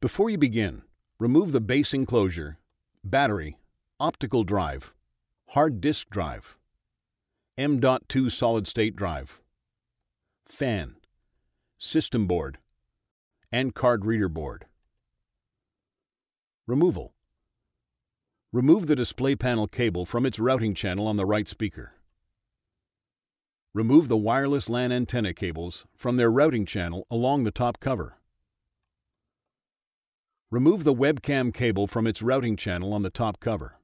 Before you begin, remove the base enclosure, battery, optical drive, hard disk drive, M.2 solid-state drive, fan, system board, and card reader board. Removal. Remove the display panel cable from its routing channel on the right speaker. Remove the wireless LAN antenna cables from their routing channel along the top cover. Remove the webcam cable from its routing channel on the top cover.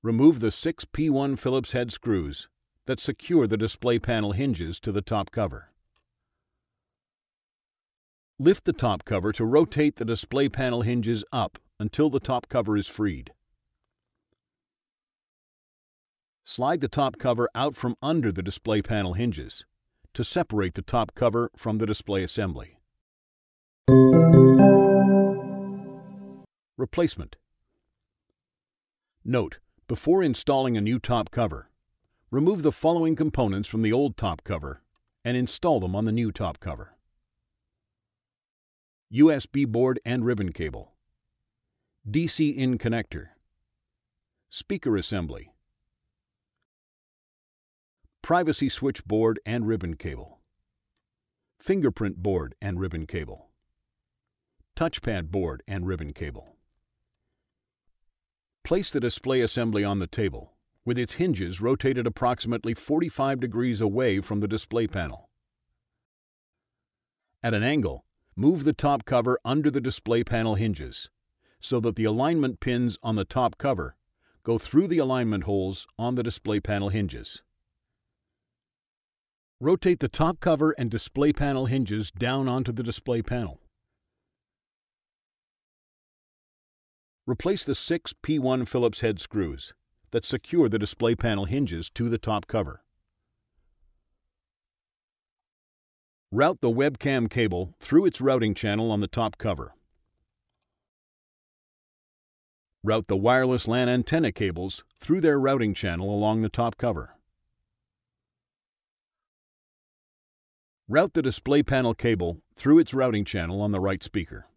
Remove the 6 P1 Phillips head screws that secure the display panel hinges to the top cover. Lift the top cover to rotate the display panel hinges up until the top cover is freed. Slide the top cover out from under the display panel hinges to separate the top cover from the display assembly. Replacement. Note, before installing a new top cover, remove the following components from the old top cover and install them on the new top cover. USB board and ribbon cable, DC in connector, speaker assembly, privacy switch board and ribbon cable, fingerprint board and ribbon cable, touchpad board and ribbon cable. Place the display assembly on the table, with its hinges rotated approximately 45 degrees away from the display panel. At an angle, move the top cover under the display panel hinges, so that the alignment pins on the top cover go through the alignment holes on the display panel hinges. Rotate the top cover and display panel hinges down onto the display panel. Replace the 6 P1 Phillips head screws that secure the display panel hinges to the top cover. Route the webcam cable through its routing channel on the top cover. Route the wireless LAN antenna cables through their routing channel along the top cover. Route the display panel cable through its routing channel on the right speaker.